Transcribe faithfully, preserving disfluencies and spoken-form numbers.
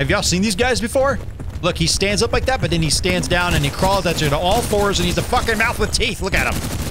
Have y'all seen these guys before? Look, he stands up like that, but then he stands down and he crawls at you to all fours and he's a fucking mouth with teeth. Look at him.